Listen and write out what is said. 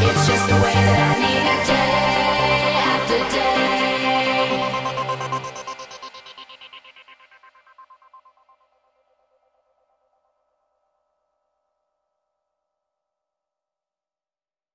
It's just the way that I need.